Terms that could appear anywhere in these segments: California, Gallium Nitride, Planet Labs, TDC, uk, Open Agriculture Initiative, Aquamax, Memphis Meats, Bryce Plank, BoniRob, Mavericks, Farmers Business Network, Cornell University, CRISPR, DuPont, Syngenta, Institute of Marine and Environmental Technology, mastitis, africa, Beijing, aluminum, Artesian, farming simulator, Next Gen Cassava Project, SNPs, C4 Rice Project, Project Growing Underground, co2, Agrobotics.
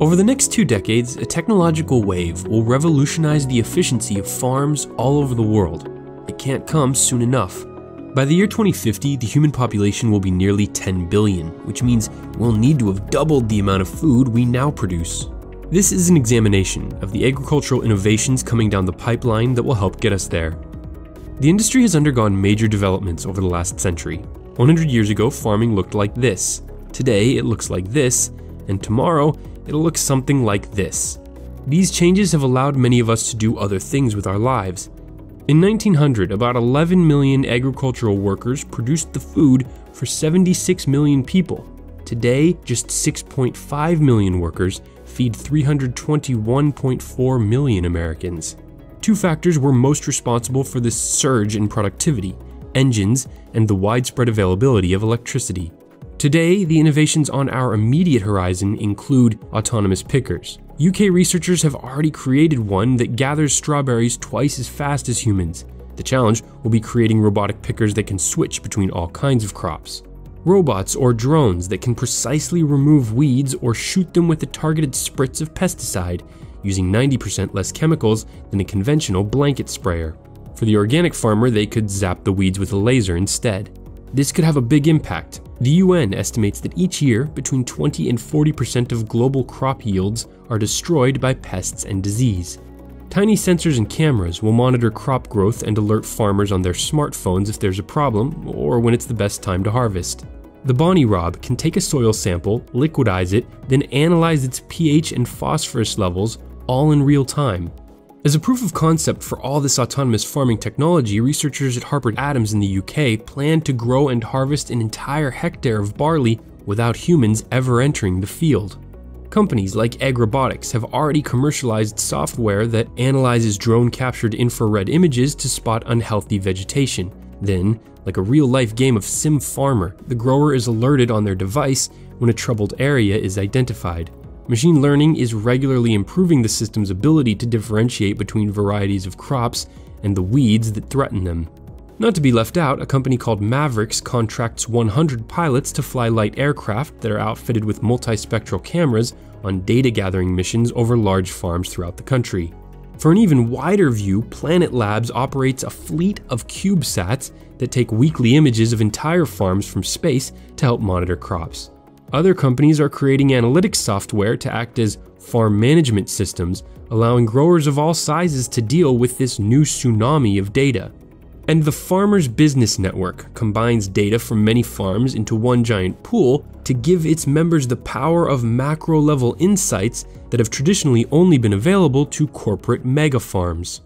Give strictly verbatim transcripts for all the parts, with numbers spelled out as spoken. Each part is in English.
Over the next two decades, a technological wave will revolutionize the efficiency of farms all over the world. It can't come soon enough. By the year twenty fifty, the human population will be nearly ten billion, which means we'll need to have doubled the amount of food we now produce. This is an examination of the agricultural innovations coming down the pipeline that will help get us there. The industry has undergone major developments over the last century. one hundred years ago, farming looked like this. Today, it looks like this, and tomorrow, it'll look something like this. These changes have allowed many of us to do other things with our lives. In nineteen hundred, about eleven million agricultural workers produced the food for seventy-six million people. Today, just six point five million workers feed three hundred twenty-one point four million Americans. Two factors were most responsible for this surge in productivity: engines and the widespread availability of electricity. Today, the innovations on our immediate horizon include autonomous pickers. U K researchers have already created one that gathers strawberries twice as fast as humans. The challenge will be creating robotic pickers that can switch between all kinds of crops. Robots or drones that can precisely remove weeds or shoot them with a targeted spritz of pesticide, using ninety percent less chemicals than a conventional blanket sprayer. For the organic farmer, they could zap the weeds with a laser instead. This could have a big impact. The U N estimates that each year, between twenty and forty percent of global crop yields are destroyed by pests and disease. Tiny sensors and cameras will monitor crop growth and alert farmers on their smartphones if there's a problem or when it's the best time to harvest. The BoniRob can take a soil sample, liquidize it, then analyze its pH and phosphorus levels, all in real time. As a proof of concept for all this autonomous farming technology, researchers at Harvard Adams in the U K plan to grow and harvest an entire hectare of barley without humans ever entering the field. Companies like Agrobotics have already commercialized software that analyzes drone-captured infrared images to spot unhealthy vegetation. Then, like a real-life game of Sim Farmer, the grower is alerted on their device when a troubled area is identified. Machine learning is regularly improving the system's ability to differentiate between varieties of crops and the weeds that threaten them. Not to be left out, a company called Mavericks contracts one hundred pilots to fly light aircraft that are outfitted with multispectral cameras on data-gathering missions over large farms throughout the country. For an even wider view, Planet Labs operates a fleet of CubeSats that take weekly images of entire farms from space to help monitor crops. Other companies are creating analytics software to act as farm management systems, allowing growers of all sizes to deal with this new tsunami of data. And the Farmers Business Network combines data from many farms into one giant pool to give its members the power of macro-level insights that have traditionally only been available to corporate mega-farms.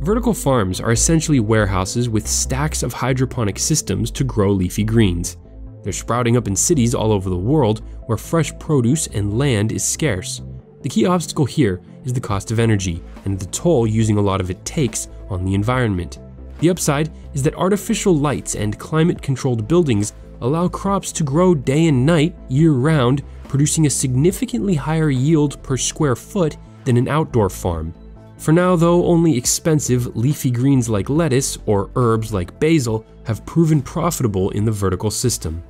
Vertical farms are essentially warehouses with stacks of hydroponic systems to grow leafy greens. They're sprouting up in cities all over the world where fresh produce and land is scarce. The key obstacle here is the cost of energy and the toll using a lot of it takes on the environment. The upside is that artificial lights and climate-controlled buildings allow crops to grow day and night, year-round, producing a significantly higher yield per square foot than an outdoor farm. For now, though, only expensive leafy greens like lettuce or herbs like basil have proven profitable in the vertical system.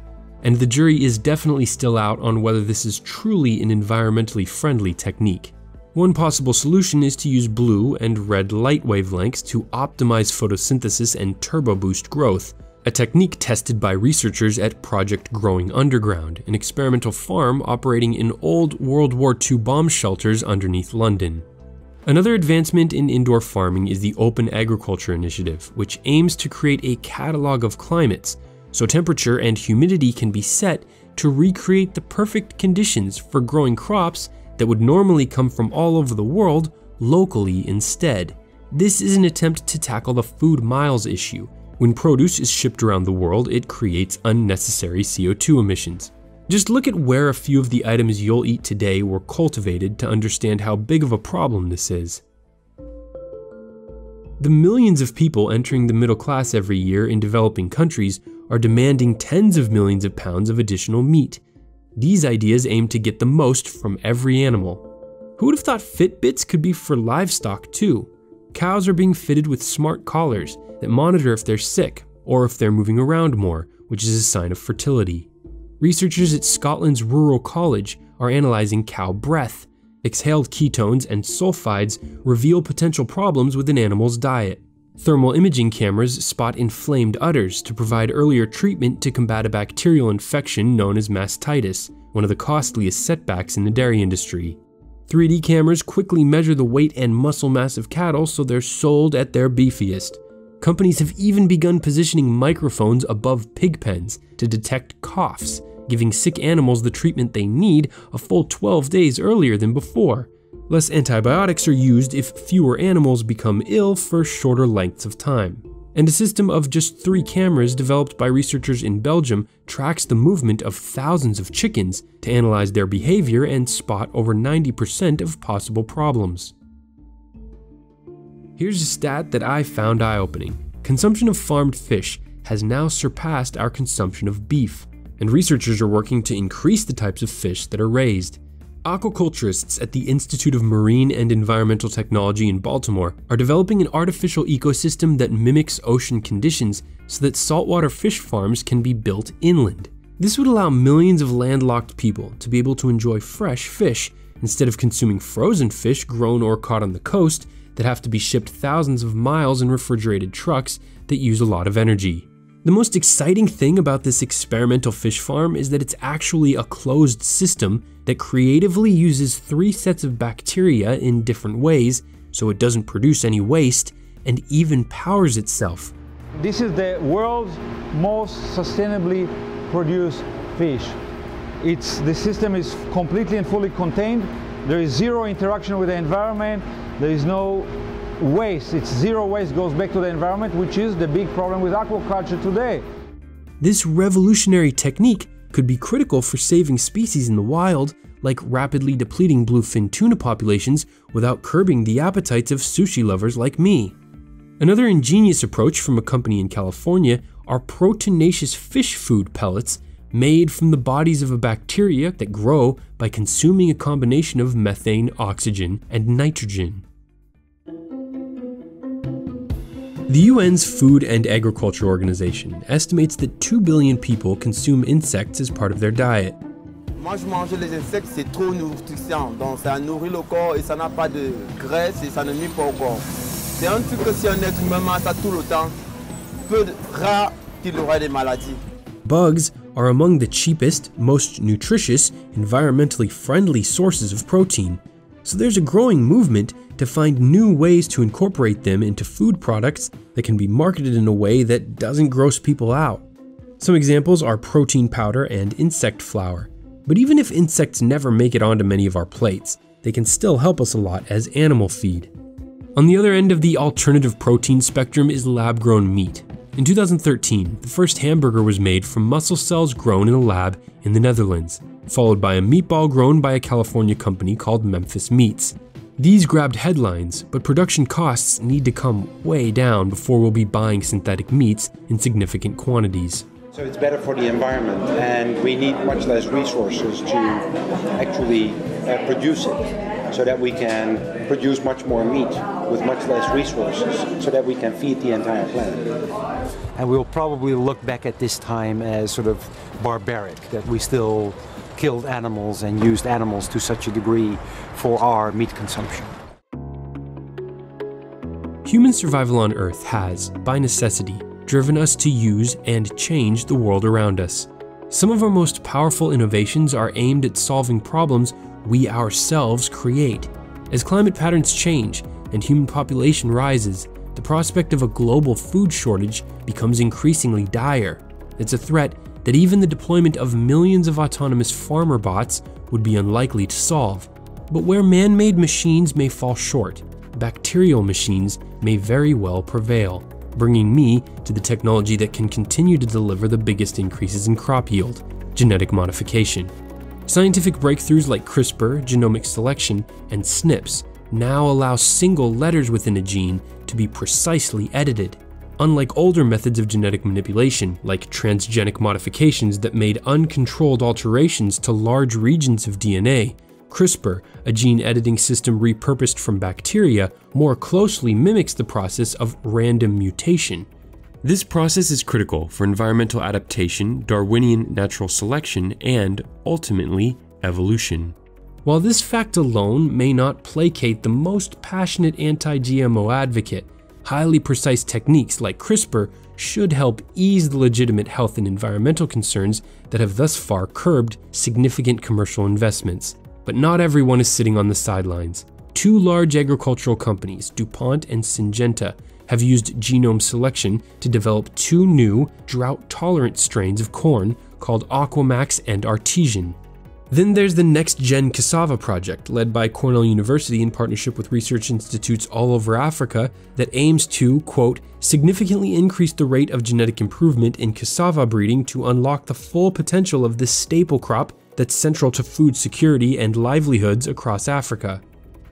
And the jury is definitely still out on whether this is truly an environmentally friendly technique. One possible solution is to use blue and red light wavelengths to optimize photosynthesis and turbo boost growth, a technique tested by researchers at Project Growing Underground, an experimental farm operating in old World War Two bomb shelters underneath London. Another advancement in indoor farming is the Open Agriculture Initiative, which aims to create a catalog of climates, so temperature and humidity can be set to recreate the perfect conditions for growing crops that would normally come from all over the world locally instead. This is an attempt to tackle the food miles issue. When produce is shipped around the world, it creates unnecessary C O two emissions. Just look at where a few of the items you'll eat today were cultivated to understand how big of a problem this is. The millions of people entering the middle class every year in developing countries are demanding tens of millions of pounds of additional meat. These ideas aim to get the most from every animal. Who would have thought Fitbits could be for livestock too? Cows are being fitted with smart collars that monitor if they're sick or if they're moving around more, which is a sign of fertility. Researchers at Scotland's Rural College are analyzing cow breath. Exhaled ketones and sulfides reveal potential problems with an animal's diet. Thermal imaging cameras spot inflamed udders to provide earlier treatment to combat a bacterial infection known as mastitis, one of the costliest setbacks in the dairy industry. three D cameras quickly measure the weight and muscle mass of cattle so they're sold at their beefiest. Companies have even begun positioning microphones above pig pens to detect coughs, giving sick animals the treatment they need a full twelve days earlier than before. Less antibiotics are used if fewer animals become ill for shorter lengths of time. And a system of just three cameras developed by researchers in Belgium tracks the movement of thousands of chickens to analyze their behavior and spot over ninety percent of possible problems. Here's a stat that I found eye-opening. Consumption of farmed fish has now surpassed our consumption of beef, and researchers are working to increase the types of fish that are raised. Aquaculturists at the Institute of Marine and Environmental Technology in Baltimore are developing an artificial ecosystem that mimics ocean conditions so that saltwater fish farms can be built inland. This would allow millions of landlocked people to be able to enjoy fresh fish instead of consuming frozen fish grown or caught on the coast that have to be shipped thousands of miles in refrigerated trucks that use a lot of energy. The most exciting thing about this experimental fish farm is that it's actually a closed system that creatively uses three sets of bacteria in different ways, so it doesn't produce any waste and even powers itself. This is the world's most sustainably produced fish. It's, the system is completely and fully contained. There is zero interaction with the environment. There is no waste. It's zero waste goes back to the environment, which is the big problem with aquaculture today. This revolutionary technique could be critical for saving species in the wild, like rapidly depleting bluefin tuna populations without curbing the appetites of sushi lovers like me. Another ingenious approach from a company in California are proteinaceous fish food pellets made from the bodies of a bacteria that grow by consuming a combination of methane, oxygen, and nitrogen. The U N's Food and Agriculture Organization estimates that two billion people consume insects as part of their diet. Bugs are among the cheapest, most nutritious, environmentally friendly sources of protein, so there's a growing movement to find new ways to incorporate them into food products that can be marketed in a way that doesn't gross people out. Some examples are protein powder and insect flour. But even if insects never make it onto many of our plates, they can still help us a lot as animal feed. On the other end of the alternative protein spectrum is lab-grown meat. In two thousand thirteen, the first hamburger was made from muscle cells grown in a lab in the Netherlands, followed by a meatball grown by a California company called Memphis Meats. These grabbed headlines, but production costs need to come way down before we'll be buying synthetic meats in significant quantities. So it's better for the environment, and we need much less resources to actually uh, produce it, so that we can produce much more meat with much less resources, so that we can feed the entire planet. And we'll probably look back at this time as sort of barbaric, that we still killed animals and used animals to such a degree for our meat consumption. Human survival on Earth has, by necessity, driven us to use and change the world around us. Some of our most powerful innovations are aimed at solving problems we ourselves create. As climate patterns change and human population rises, the prospect of a global food shortage becomes increasingly dire. It's a threat that even the deployment of millions of autonomous farmer bots would be unlikely to solve. But where man-made machines may fall short, bacterial machines may very well prevail, bringing me to the technology that can continue to deliver the biggest increases in crop yield, genetic modification. Scientific breakthroughs like CRISPR, genomic selection, and S N Ps now allow single letters within a gene to be precisely edited. Unlike older methods of genetic manipulation, like transgenic modifications that made uncontrolled alterations to large regions of D N A, CRISPR, a gene editing system repurposed from bacteria, more closely mimics the process of random mutation. This process is critical for environmental adaptation, Darwinian natural selection, and, ultimately, evolution. While this fact alone may not placate the most passionate anti-G M O advocate, highly precise techniques like CRISPR should help ease the legitimate health and environmental concerns that have thus far curbed significant commercial investments. But not everyone is sitting on the sidelines. Two large agricultural companies, DuPont and Syngenta, have used genome selection to develop two new drought-tolerant strains of corn called Aquamax and Artesian. Then there's the Next Gen Cassava Project, led by Cornell University in partnership with research institutes all over Africa, that aims to, quote, significantly increase the rate of genetic improvement in cassava breeding to unlock the full potential of this staple crop that's central to food security and livelihoods across Africa.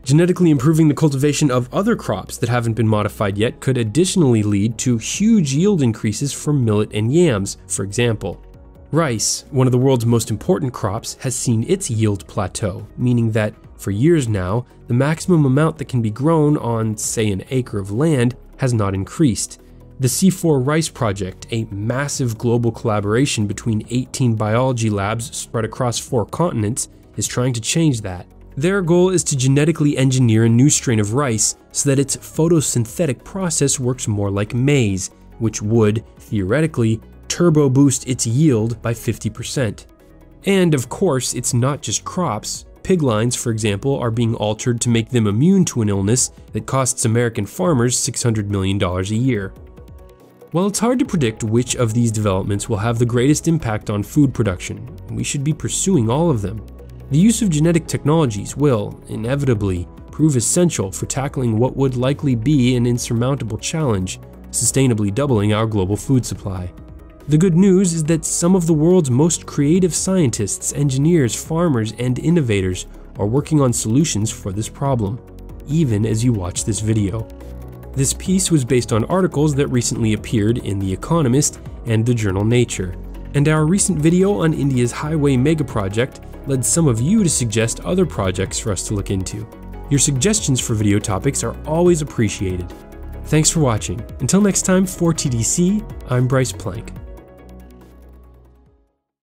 Genetically improving the cultivation of other crops that haven't been modified yet could additionally lead to huge yield increases for millet and yams, for example. Rice, one of the world's most important crops, has seen its yield plateau, meaning that, for years now, the maximum amount that can be grown on, say, an acre of land has not increased. The C four Rice Project, a massive global collaboration between eighteen biology labs spread across four continents, is trying to change that. Their goal is to genetically engineer a new strain of rice so that its photosynthetic process works more like maize, which would, theoretically, turbo boost its yield by fifty percent. And of course, it's not just crops. Pig lines, for example, are being altered to make them immune to an illness that costs American farmers six hundred million dollars a year. While it's hard to predict which of these developments will have the greatest impact on food production, we should be pursuing all of them. The use of genetic technologies will, inevitably, prove essential for tackling what would likely be an insurmountable challenge, sustainably doubling our global food supply. The good news is that some of the world's most creative scientists, engineers, farmers, and innovators are working on solutions for this problem, even as you watch this video. This piece was based on articles that recently appeared in The Economist and the journal Nature, and our recent video on India's highway megaproject led some of you to suggest other projects for us to look into. Your suggestions for video topics are always appreciated. Thanks for watching. Until next time, for T D C, I'm Bryce Plank.